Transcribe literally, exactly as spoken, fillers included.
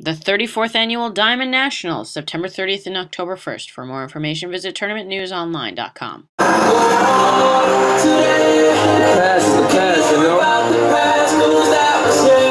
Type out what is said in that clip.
The thirty-fourth Annual Diamond Nationals, September thirtieth and October first. For more information, visit tournament news online dot com. Oh, today, pass the past, you know?